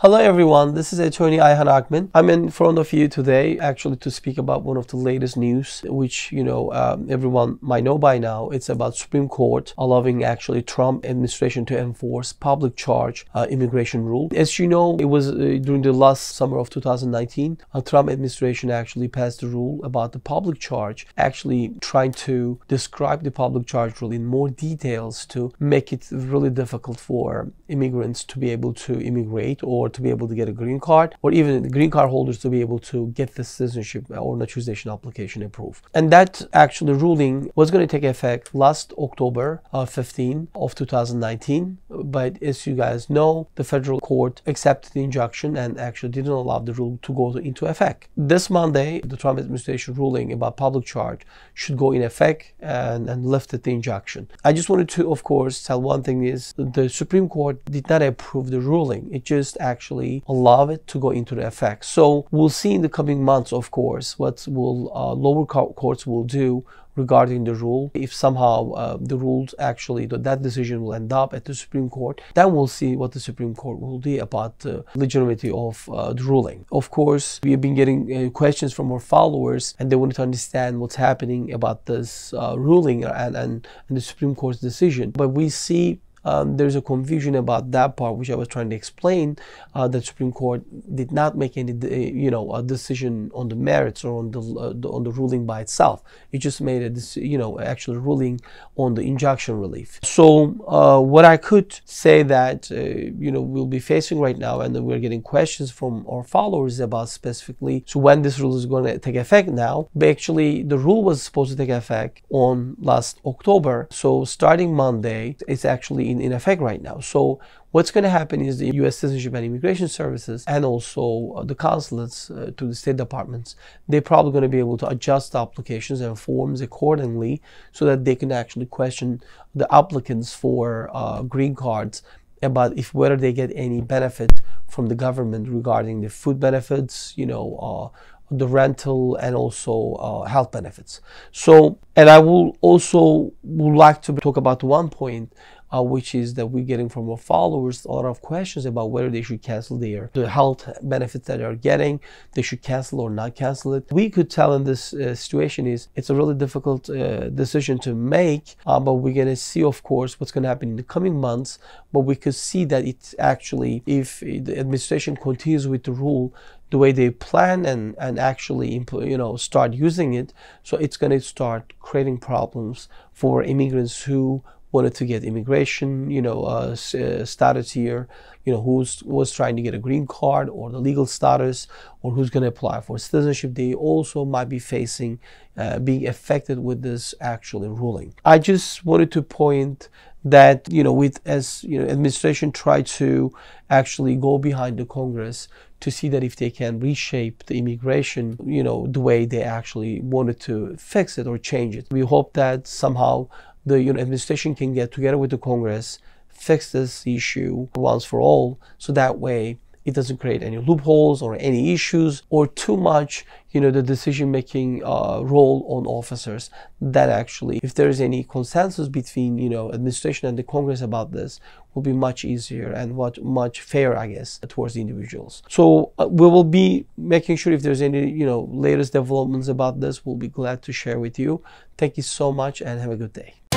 Hello everyone, this is attorney Ayhan Ogmen. I'm in front of you today actually to speak about one of the latest news which everyone might know by now. It's about Supreme Court allowing actually Trump administration to enforce public charge immigration rule. As you know, it was during the last summer of 2019, Trump administration actually passed a rule about the public charge, actually trying to describe the public charge rule in more details to make it really difficult for immigrants to be able to immigrate or to be able to get a green card, or even the green card holders to be able to get the citizenship or naturalization application approved. And that actually ruling was going to take effect last October 15 of 2019. But as you guys know, the federal court accepted the injunction and actually didn't allow the rule to go into effect. This Monday, the Trump administration ruling about public charge should go in effect and lifted the injunction. I just wanted to, of course, tell one thing is the Supreme Court did not approve the ruling. It just actually allow it to go into effect. So we'll see in the coming months, of course, what will lower courts will do regarding the rule. If somehow the rules actually that decision will end up at the Supreme Court, then we'll see what the Supreme Court will do about the legitimacy of the ruling. Of course, we've been getting questions from our followers, and they want to understand what's happening about this ruling and the Supreme Court's decision. But we see there's a confusion about that part, which I was trying to explain. The Supreme Court did not make any, a decision on the merits or on the ruling by itself. It just made a, actual ruling on the injunction relief. So what I could say that we'll be facing right now, and we're getting questions from our followers about specifically. So when this rule is going to take effect now? But actually, the rule was supposed to take effect on last October. So starting Monday, it's actually in effect right now. So what's going to happen is the U.S. Citizenship and Immigration Services and also the consulates to the state departments, they're probably going to be able to adjust the applications and forms accordingly so that they can actually question the applicants for green cards about if whether they get any benefit from the government regarding the food benefits, the rental, and also health benefits. So, and I would like to talk about one point, which is that we're getting from our followers a lot of questions about whether they should cancel the health benefits that they are getting, they should cancel or not cancel it. We could tell in this situation is it's a really difficult decision to make, but we're going to see, of course, what's going to happen in the coming months. But we could see that it's actually, if the administration continues with the rule the way they plan and actually start using it, so it's going to start creating problems for immigrants who wanted to get immigration, status here, who's was trying to get a green card or the legal status, or who's going to apply for citizenship. They also might be facing being affected with this actually ruling. I just wanted to point that administration tried to actually go behind the Congress to see that if they can reshape the immigration, the way they actually wanted to fix it or change it. We hope that somehow the administration can get together with the Congress, fix this issue once for all, so that way it doesn't create any loopholes or any issues or too much, the decision-making role on officers. That actually, if there is any consensus between, administration and the Congress about this, will be much easier and much fair, I guess, towards the individuals. So we will be making sure if there's any, latest developments about this, we'll be glad to share with you. Thank you so much and have a good day.